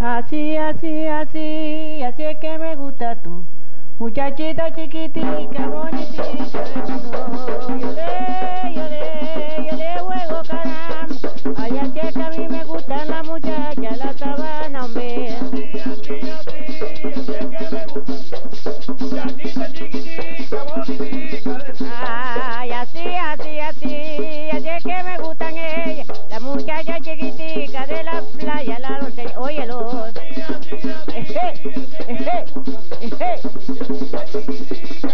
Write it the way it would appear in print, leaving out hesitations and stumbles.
Así, así, así, así es que me gusta tú, muchachita chiquitica, bonitita de color. Yo le, yo le juego caramba, ay, así es que a mí me gustan las muchachas, la sabana, hombre. Así, así, así, así es que me gusta tú, muchachita chiquitica, bonitita de color. Ay, así, así, así, así es que me gustan ellas, las muchachas chiquiticas de la playa, la doncella, óyelo. Hey, hey, hey, hey, hey.